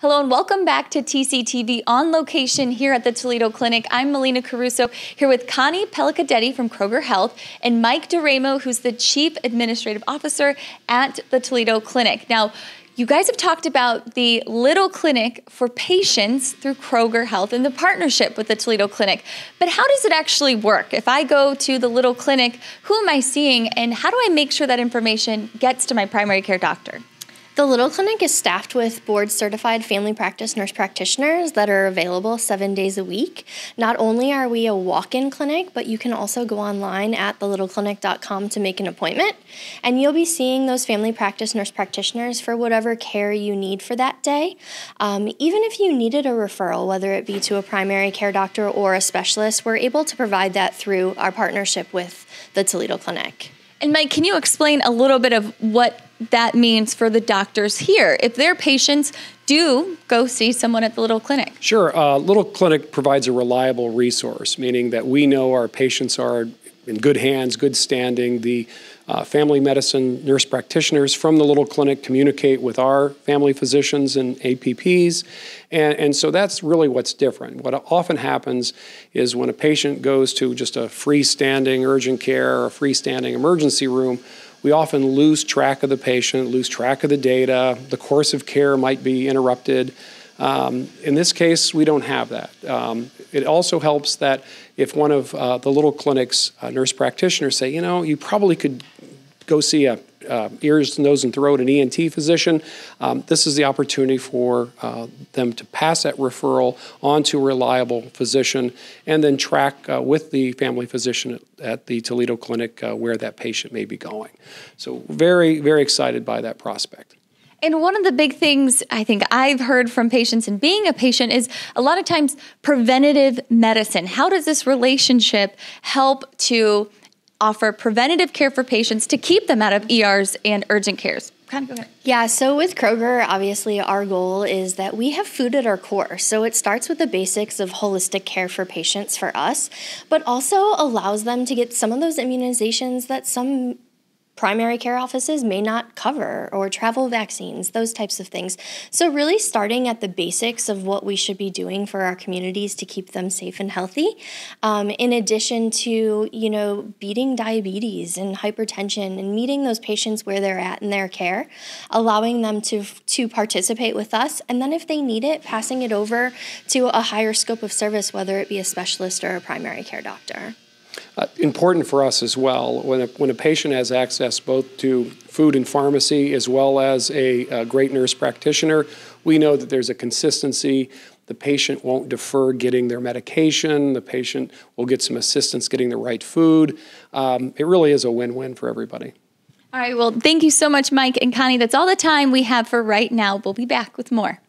Hello and welcome back to TCTV on location here at the Toledo Clinic. I'm Melina Caruso here with Connie Palakodeti from Kroger Health and Mike D'Eramo, who's the Chief Administrative Officer at the Toledo Clinic. Now, you guys have talked about the Little Clinic for patients through Kroger Health and the partnership with the Toledo Clinic. But how does it actually work? If I go to the Little Clinic, who am I seeing and how do I make sure that information gets to my primary care doctor? The Little Clinic is staffed with board-certified family practice nurse practitioners that are available 7 days a week. Not only are we a walk-in clinic, but you can also go online at thelittleclinic.com to make an appointment. And you'll be seeing those family practice nurse practitioners for whatever care you need for that day. Even if you needed a referral, whether it be to a primary care doctor or a specialist, we're able to provide that through our partnership with the Toledo Clinic. And Mike, can you explain a little bit of what that means for the doctors here if their patients do go see someone at the Little Clinic? Sure. Little Clinic provides a reliable resource, meaning that we know our patients are in good hands, good standing. The family medicine nurse practitioners from the Little Clinic communicate with our family physicians and APPs, and so that's really what's different. What often happens is when a patient goes to just a freestanding urgent care or a freestanding emergency room, we often lose track of the patient, lose track of the data. The course of care might be interrupted. In this case, we don't have that. It also helps that if one of the Little Clinic's nurse practitioners say, you know, you probably could go see a ears, nose, and throat, an ENT physician, this is the opportunity for them to pass that referral on to a reliable physician and then track with the family physician at the Toledo Clinic where that patient may be going. So very, very excited by that prospect. And one of the big things I think I've heard from patients and being a patient is a lot of times preventative medicine. How does this relationship help to offer preventative care for patients to keep them out of ERs and urgent cares? Yeah, so with Kroger, obviously our goal is that we have food at our core. So it starts with the basics of holistic care for patients for us, but also allows them to get some of those immunizations that some primary care offices may not cover, or travel vaccines, those types of things. So really starting at the basics of what we should be doing for our communities to keep them safe and healthy. In addition to, you know, beating diabetes and hypertension and meeting those patients where they're at in their care, allowing them to participate with us. And then if they need it, passing it over to a higher scope of service, whether it be a specialist or a primary care doctor. Important for us as well, when a patient has access both to food and pharmacy as well as a great nurse practitioner, we know that there's a consistency. The patient won't defer getting their medication. The patient will get some assistance getting the right food. It really is a win-win for everybody. All right, well, thank you so much, Mike and Connie. That's all the time we have for right now. We'll be back with more.